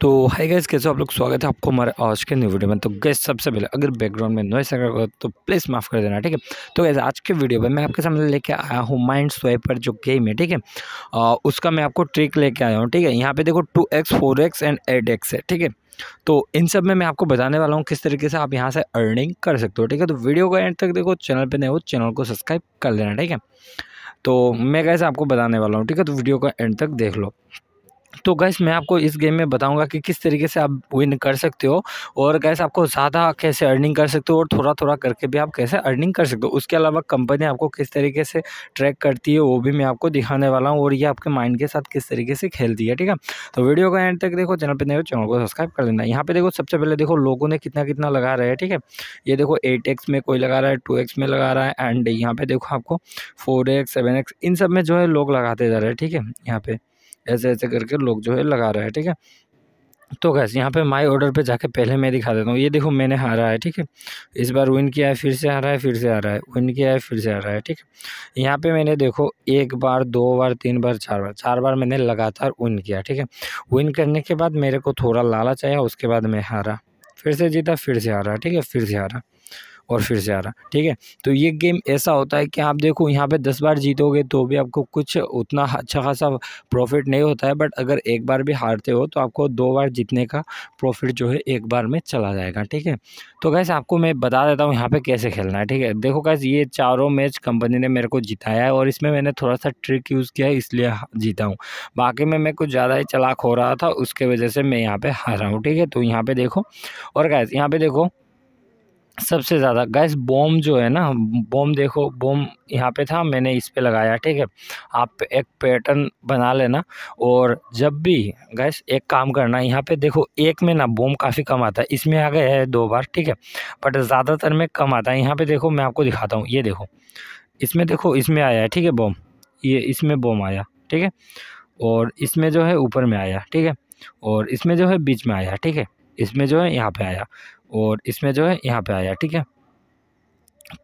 तो hi guys, कैसे हो आप लोग। स्वागत है आपको हमारे आज के न्यू वीडियो में। तो गाइस सबसे पहले अगर बैकग्राउंड में नॉइस आ रहा होगा तो प्लीज़ माफ़ कर देना, ठीक है। तो गाइस आज के वीडियो में मैं आपके सामने लेके आया हूँ माइंड स्वाइपर जो गेम है, ठीक है। उसका मैं आपको ट्रिक लेके आया हूँ, ठीक है। यहाँ पे देखो 2x 4x एंड 8x है, ठीक है। तो इन सब में मैं आपको बताने वाला हूँ किस तरीके से आप यहाँ से अर्निंग कर सकते हो, ठीक है। तो वीडियो का एंड तक देखो, चैनल पर नए हो चैनल को सब्सक्राइब कर लेना, ठीक है। तो मैं गाइस आपको बताने वाला हूँ, ठीक है। तो वीडियो का एंड तक देख लो। तो गाइस मैं आपको इस गेम में बताऊंगा कि किस तरीके से आप विन कर सकते हो और गाइस आपको ज़्यादा कैसे अर्निंग कर सकते हो और थोड़ा थोड़ा करके भी आप कैसे अर्निंग कर सकते हो। उसके अलावा कंपनी आपको किस तरीके से ट्रैक करती है वो भी मैं आपको दिखाने वाला हूं और ये आपके माइंड के साथ किस तरीके से खेलती है, ठीक है। तो वीडियो का एंड तक देखो, चैनल पर नहीं हो चैनल को सब्सक्राइब कर देना। यहाँ पर देखो सबसे पहले देखो लोगों ने कितना कितना लगा रहे हैं, ठीक है। ये देखो 8x में कोई लगा रहा है, 2x में लगा रहा है एंड यहाँ पर देखो आपको 4x 7x इन सब में जो है लोग लगाते जा रहे हैं, ठीक है। यहाँ पर ऐसे ऐसे करके लोग जो है लगा रहे हैं, ठीक है। तो गाइस यहाँ पे माय ऑर्डर पे जाके पहले मैं दिखा देता हूँ। ये देखो मैंने हारा है, ठीक है। इस बार विन किया है, फिर से हारा है, फिर से हारा है, विन किया है, फिर से हारा है, ठीक है। यहाँ पे मैंने देखो 1 बार 2 बार 3 बार 4 बार 4 बार मैंने लगातार विन किया, ठीक है। विन करने के बाद मेरे को थोड़ा लालच आया, उसके बाद मैं हारा, फिर से जीता, फिर से हारा, ठीक है, फिर से हारा और फिर से आ रहा, ठीक है। तो ये गेम ऐसा होता है कि आप देखो यहाँ पे 10 बार जीतोगे तो भी आपको कुछ उतना अच्छा खासा प्रॉफिट नहीं होता है, बट अगर 1 बार भी हारते हो तो आपको 2 बार जीतने का प्रॉफिट जो है 1 बार में चला जाएगा, ठीक है। तो गाइस आपको मैं बता देता हूँ यहाँ पे कैसे खेलना है, ठीक है। देखो गाइस ये चारों मैच कंपनी ने मेरे को जिताया है और इसमें मैंने थोड़ा सा ट्रिक यूज़ किया है इसलिए जीता हूँ। बाकी में मैं कुछ ज़्यादा ही चालाक हो रहा था, उसके वजह से मैं यहाँ पर हारा हूँ, ठीक है। तो यहाँ पर देखो और गाइस यहाँ पर देखो सबसे ज़्यादा गैस बॉम्ब जो है ना, बॉम्ब देखो, बॉम्ब यहाँ पे था, मैंने इस पे लगाया, ठीक है। आप एक पैटर्न बना लेना और जब भी गैस एक काम करना, यहाँ पे देखो 1 में ना बॉम्ब काफ़ी कम आता है, इसमें आ गया है 2 बार, ठीक है, बट ज़्यादातर में कम आता है। यहाँ पे देखो मैं आपको दिखाता हूँ, ये देखो इसमें आया है, ठीक है, बॉम्ब, ये इसमें बॉम्ब आया, ठीक है, और इसमें जो है ऊपर में आया, ठीक है, और इसमें जो है बीच में आया, ठीक है, इसमें जो है यहाँ पे आया और इसमें जो है यहाँ पे आया, ठीक है।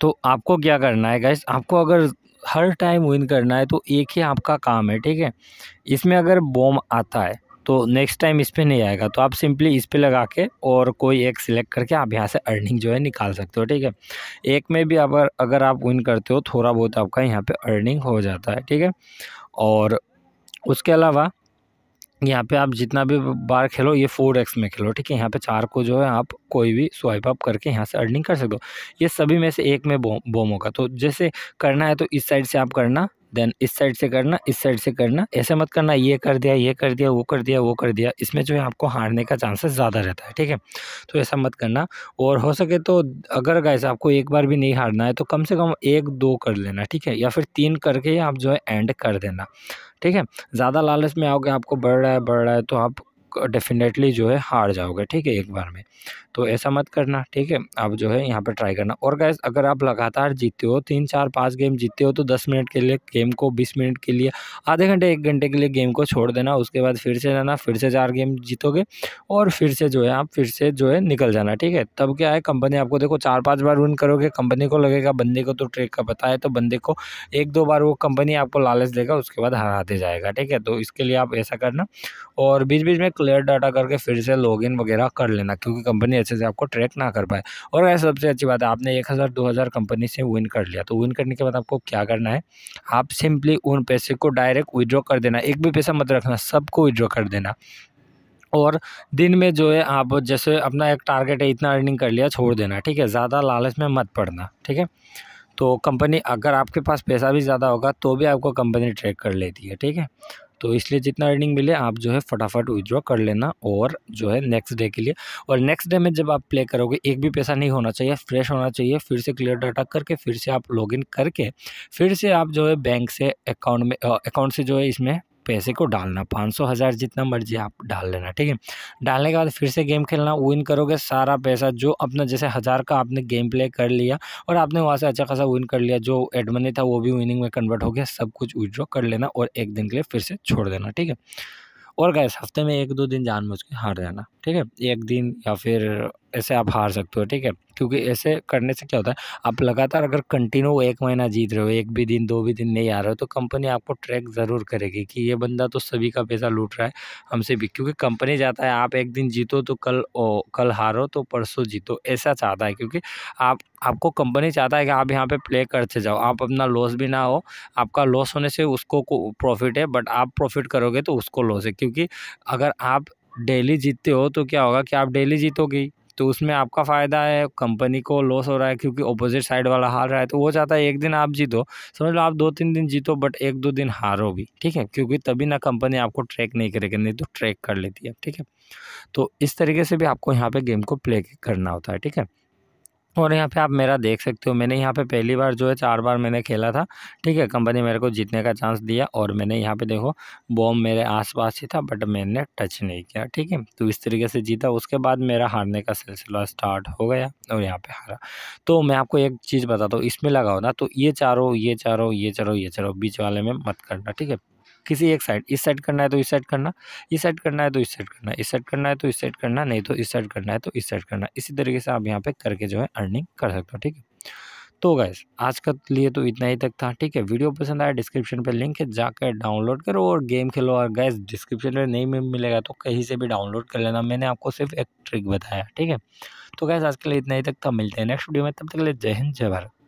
तो आपको क्या करना है गाइस, आपको अगर हर टाइम विन करना है तो एक ही आपका काम है, ठीक है। इसमें अगर बॉम्ब आता है तो नेक्स्ट टाइम इस पर नहीं आएगा, तो आप सिंपली इस पर लगा के और कोई एक सिलेक्ट करके आप यहाँ से अर्निंग जो है निकाल सकते हो, ठीक है। 1 में भी अगर आप विन करते हो थोड़ा बहुत आपका यहाँ पर अर्निंग हो जाता है, ठीक है। और उसके अलावा यहाँ पे आप जितना भी बार खेलो, ये 4x में खेलो, ठीक है। यहाँ पे 4 को जो है आप कोई भी स्वाइप अप करके यहाँ से अर्निंग कर सकते हो। ये सभी में से एक में बॉम होगा, तो जैसे करना है तो इस साइड से आप करना, देन इस साइड से करना, इस साइड से करना, ऐसे मत करना ये कर दिया, ये कर दिया, वो कर दिया, वो कर दिया, इसमें जो है आपको हारने का चांसेस ज़्यादा रहता है, ठीक है। तो ऐसा मत करना और हो सके तो अगर गाइस आपको 1 बार भी नहीं हारना है तो कम से कम 1-2 कर लेना, ठीक है, या फिर 3 करके आप जो है एंड कर देना, ठीक है। ज़्यादा लालच में आओगे, आपको बढ़ रहा है तो आप डेफिनेटली जो है हार जाओगे, ठीक है, 1 बार में। तो ऐसा मत करना, ठीक है। आप जो है यहाँ पर ट्राई करना। और गाइस अगर आप लगातार जीतते हो, 3 4 5 गेम जीतते हो, तो 10 मिनट के लिए गेम को, 20 मिनट के लिए, आधे घंटे 1 घंटे के लिए गेम को छोड़ देना। उसके बाद फिर से जाना, फिर से 4 गेम जीतोगे और फिर से जो है आप फिर से जो है निकल जाना, ठीक है। तब क्या है, कंपनी आपको देखो 4 5 बार विन करोगे, कंपनी को लगेगा बंदे को तो ट्रिक का पता है, तो बंदे को 1-2 बार वो कंपनी आपको लालच देगा, उसके बाद हराते जाएगा, ठीक है। तो इसके लिए आप ऐसा करना और बीच बीच में क्लियर डाटा करके फिर से लॉगिन वगैरह कर लेना, क्योंकि कंपनी अच्छे से आपको ट्रैक ना कर पाए। और वैसे सबसे अच्छी बात है आपने 1000 2000 कंपनी से विन कर लिया, तो विन करने के बाद आपको क्या करना है, आप सिंपली उन पैसे को डायरेक्ट विड्रॉ कर देना, एक भी पैसा मत रखना, सबको विड्रॉ कर देना। और दिन में जो है आप जैसे अपना एक टारगेट है इतना अर्निंग कर लिया, छोड़ देना, ठीक है। ज़्यादा लालच में मत पड़ना, ठीक है। तो कंपनी अगर आपके पास पैसा भी ज़्यादा होगा तो भी आपको कंपनी ट्रैक कर लेती है, ठीक है। तो इसलिए जितना अर्निंग मिले आप जो है फटाफट विड्रॉ कर लेना और जो है नेक्स्ट डे के लिए। और नेक्स्ट डे में जब आप प्ले करोगे एक भी पैसा नहीं होना चाहिए, फ्रेश होना चाहिए। फिर से क्लियर डाटा करके फिर से आप लॉगिन करके फिर से आप जो है बैंक से अकाउंट से जो है इसमें पैसे को डालना, 500 1000 जितना मर्जी आप डाल लेना, ठीक है। डालने के बाद फिर से गेम खेलना, विन करोगे सारा पैसा जो अपना, जैसे 1000 का आपने गेम प्ले कर लिया और आपने वहाँ से अच्छा खासा विन कर लिया, जो एड मनी था वो भी विनिंग में कन्वर्ट हो गया, सब कुछ विड्रॉ कर लेना और 1 दिन के लिए फिर से छोड़ देना, ठीक है। और गाइस हफ्ते में 1-2 दिन जानबूझ के हार जाना, ठीक है, 1 दिन या फिर ऐसे आप हार सकते हो, ठीक है। क्योंकि ऐसे करने से क्या होता है, आप लगातार अगर कंटिन्यू एक महीना जीत रहे हो, एक भी दिन दो भी दिन नहीं आ रहे हो, तो कंपनी आपको ट्रैक ज़रूर करेगी कि ये बंदा तो सभी का पैसा लूट रहा है, हमसे भी। क्योंकि कंपनी चाहता है आप एक दिन जीतो तो कल हारो तो परसों जीतो, ऐसा चाहता है। क्योंकि आपको कंपनी चाहता है कि आप यहाँ पर प्ले करते जाओ, आप अपना लॉस भी ना हो। आपका लॉस होने से उसको प्रॉफिट है, बट आप प्रॉफिट करोगे तो उसको लॉस है। क्योंकि अगर आप डेली जीतते हो तो क्या होगा कि आप डेली जीतोगे तो उसमें आपका फ़ायदा है, कंपनी को लॉस हो रहा है क्योंकि ऑपोजिट साइड वाला हार रहा है। तो वो चाहता है एक दिन आप जीतो, समझ लो आप 2-3 दिन जीतो बट 1-2 दिन हारो भी, ठीक है। क्योंकि तभी ना कंपनी आपको ट्रैक नहीं करेगी, नहीं तो ट्रैक कर लेती है, ठीक है। तो इस तरीके से भी आपको यहाँ पर गेम को प्ले करना होता है, ठीक है। और यहाँ पे आप मेरा देख सकते हो, मैंने यहाँ पे पहली बार जो है 4 बार मैंने खेला था, ठीक है। कंपनी मेरे को जीतने का चांस दिया और मैंने यहाँ पे देखो बॉम्ब मेरे आसपास ही था बट मैंने टच नहीं किया, ठीक है। तो इस तरीके से जीता। उसके बाद मेरा हारने का सिलसिला स्टार्ट हो गया और यहाँ पे हारा। तो मैं आपको एक चीज़ बताता हूँ, इसमें लगाओ ना तो ये चारों बीच वाले में मत करना, ठीक है। किसी एक साइड, इस साइड करना है तो इस साइड करना, इस साइड करना है तो इस साइड करना, इस साइड करना है तो इस साइड करना, नहीं तो इस साइड करना है तो इस साइड करना। इसी तरीके से आप यहाँ पे करके जो है अर्निंग कर सकते हो, ठीक है। तो गाइस आज के लिए तो इतना ही तक था, ठीक है। वीडियो पसंद आया डिस्क्रिप्शन पे लिंक है, जाकर डाउनलोड करो और गेम खेलो। और गाइस डिस्क्रिप्शन में नहीं मिलेगा तो कहीं से भी डाउनलोड कर लेना, मैंने आपको सिर्फ एक ट्रिक बताया, ठीक है। तो गाइस आज के लिए इतना ही तक था, मिलते हैं नेक्स्ट वीडियो में, तब तक के लिए जय हिंद जय भारत।